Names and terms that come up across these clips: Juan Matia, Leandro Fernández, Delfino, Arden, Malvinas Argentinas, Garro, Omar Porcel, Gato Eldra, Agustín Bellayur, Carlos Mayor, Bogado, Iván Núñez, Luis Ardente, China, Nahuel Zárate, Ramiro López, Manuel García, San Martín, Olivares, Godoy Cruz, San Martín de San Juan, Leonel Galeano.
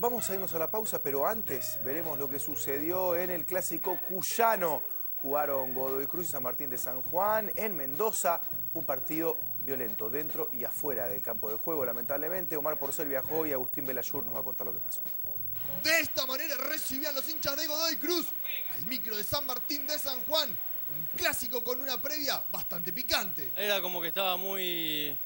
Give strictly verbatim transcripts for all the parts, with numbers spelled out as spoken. Vamos a irnos a la pausa, pero antes veremos lo que sucedió en el clásico cuyano. Jugaron Godoy Cruz y San Martín de San Juan en Mendoza. Un partido violento dentro y afuera del campo de juego, lamentablemente. Omar Porcel viajó y Agustín Bellayur nos va a contar lo que pasó. De esta manera recibían los hinchas de Godoy Cruz al micro de San Martín de San Juan. Un clásico con una previa bastante picante. Era como que estaba muy,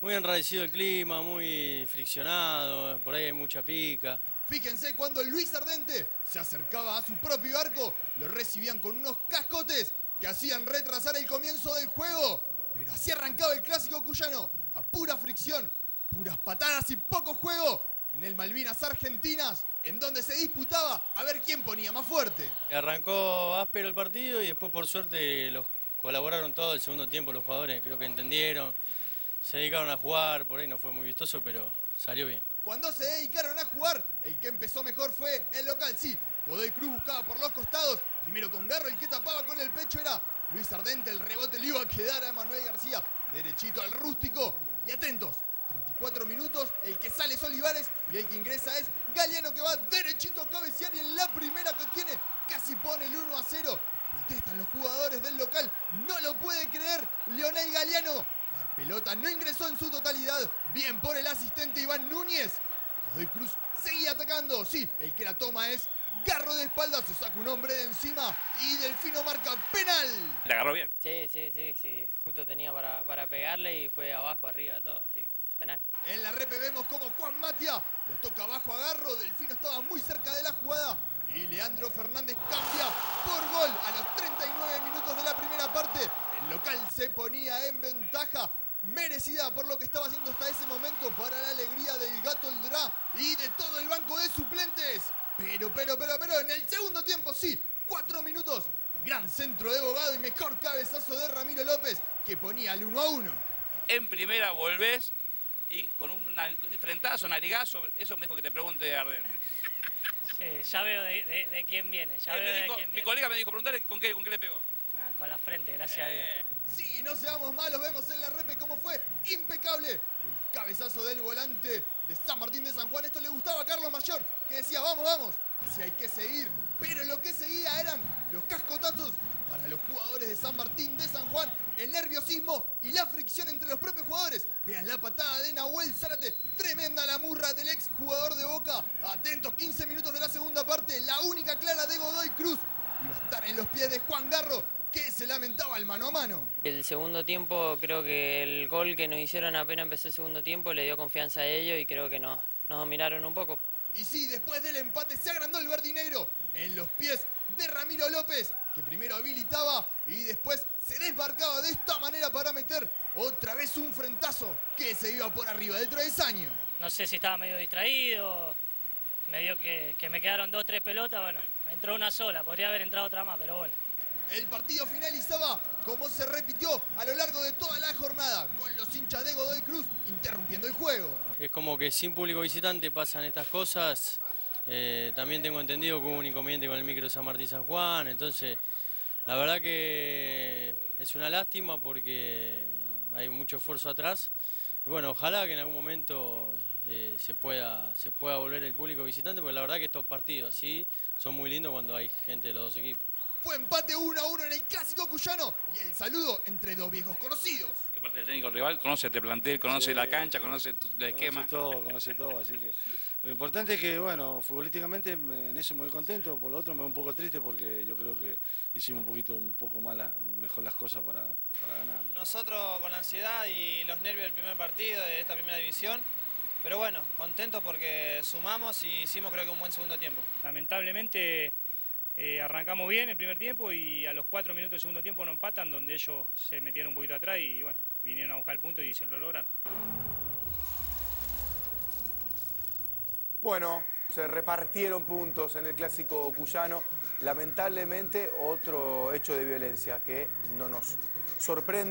muy enrarecido el clima, muy friccionado, por ahí hay mucha pica. Fíjense cuando Luis Ardente se acercaba a su propio arco, lo recibían con unos cascotes que hacían retrasar el comienzo del juego. Pero así arrancaba el clásico cuyano, a pura fricción, puras patadas y poco juego, en el Malvinas Argentinas, en donde se disputaba a ver quién ponía más fuerte. Arrancó áspero el partido y después por suerte los colaboraron todos el segundo tiempo los jugadores, creo que entendieron, se dedicaron a jugar, por ahí no fue muy vistoso, pero salió bien. Cuando se dedicaron a jugar, el que empezó mejor fue el local, sí. Godoy Cruz buscaba por los costados, primero con Garro, el que tapaba con el pecho era Luis Ardente, el rebote le iba a quedar a Manuel García, derechito al rústico. Y atentos, treinta y cuatro minutos, el que sale es Olivares y el que ingresa es Galeano, que va derechito a cabecear y en la primera que tiene casi pone el uno a cero. Protestan los jugadores del local, no lo puede creer Leonel Galeano. La pelota no ingresó en su totalidad, bien por el asistente Iván Núñez. Godoy Cruz seguía atacando, sí, el que la toma es Garro de espalda, se saca un hombre de encima y Delfino marca penal. ¿La agarró bien? Sí, sí, sí, sí, justo tenía para, para pegarle y fue abajo, arriba, todo, sí, penal. En la repe vemos como Juan Matia lo toca abajo a Garro, Delfino estaba muy cerca de la jugada y Leandro Fernández cambia por gol a los treinta y nueve minutos de la primera parte. El local se ponía en ventaja, merecida por lo que estaba haciendo hasta ese momento, para la alegría del Gato Eldra y de todo el banco de suplentes. Pero, pero, pero, pero, en el segundo tiempo sí, cuatro minutos. Gran centro de Bogado y mejor cabezazo de Ramiro López, que ponía el uno a uno. En primera volvés y con un frentazo, narigazo, eso me dijo que te pregunte Arden. Sí, ya veo de, de, de quién viene, ya veo dijo, de quién viene. Mi colega me dijo, preguntale con qué, con qué le pegó. Ah, con la frente, gracias eh. a Dios. Sí, no seamos malos, vemos en la repe cómo fue impecable el cabezazo del volante de San Martín de San Juan. Esto le gustaba a Carlos Mayor, que decía, vamos, vamos, así hay que seguir. Pero lo que seguía eran los cascotazos para los jugadores de San Martín de San Juan, el nerviosismo y la fricción entre los propios jugadores. Vean la patada de Nahuel Zárate, tremenda la murra del ex jugador de Boca. Atentos, quince minutos de la segunda parte, la única clara de Godoy Cruz iba a estar en los pies de Juan Garro, que se lamentaba el mano a mano. El segundo tiempo, creo que el gol que nos hicieron apenas empezó el segundo tiempo le dio confianza a ellos y creo que nos, nos dominaron un poco. Y sí, después del empate se agrandó el verde y negro en los pies de Ramiro López, que primero habilitaba y después se desbarcaba de esta manera para meter otra vez un frentazo que se iba por arriba del travesaño. No sé si estaba medio distraído, medio que, que me quedaron dos, tres pelotas, bueno, entró una sola, podría haber entrado otra más, pero bueno. El partido finalizaba como se repitió a lo largo de toda la jornada, con los hinchas de Godoy Cruz interrumpiendo el juego. Es como que sin público visitante pasan estas cosas. Eh, también tengo entendido que hubo un inconveniente con el micro de San Martín San Juan. Entonces, la verdad que es una lástima porque hay mucho esfuerzo atrás. Y bueno, ojalá que en algún momento eh, se, pueda, se pueda volver el público visitante, porque la verdad que estos partidos así son muy lindos cuando hay gente de los dos equipos. Fue empate uno a uno en el clásico cuyano y el saludo entre dos viejos conocidos. De parte del técnico rival, conoce este plantel, conoce sí, la cancha, conoce tu, el conoce esquema. Conoce todo, conoce todo. Así que lo importante es que, bueno, futbolísticamente en eso me voy contento. Por lo otro me voy un poco triste porque yo creo que hicimos un poquito, un poco más la, mejor las cosas para, para ganar, ¿no? Nosotros con la ansiedad y los nervios del primer partido de esta primera división. Pero bueno, contentos porque sumamos y hicimos creo que un buen segundo tiempo. Lamentablemente... Eh, arrancamos bien el primer tiempo y a los cuatro minutos del segundo tiempo no empatan, donde ellos se metieron un poquito atrás y bueno, vinieron a buscar el punto y se lo lograron. Bueno, se repartieron puntos en el clásico cuyano. Lamentablemente, otro hecho de violencia que no nos sorprende.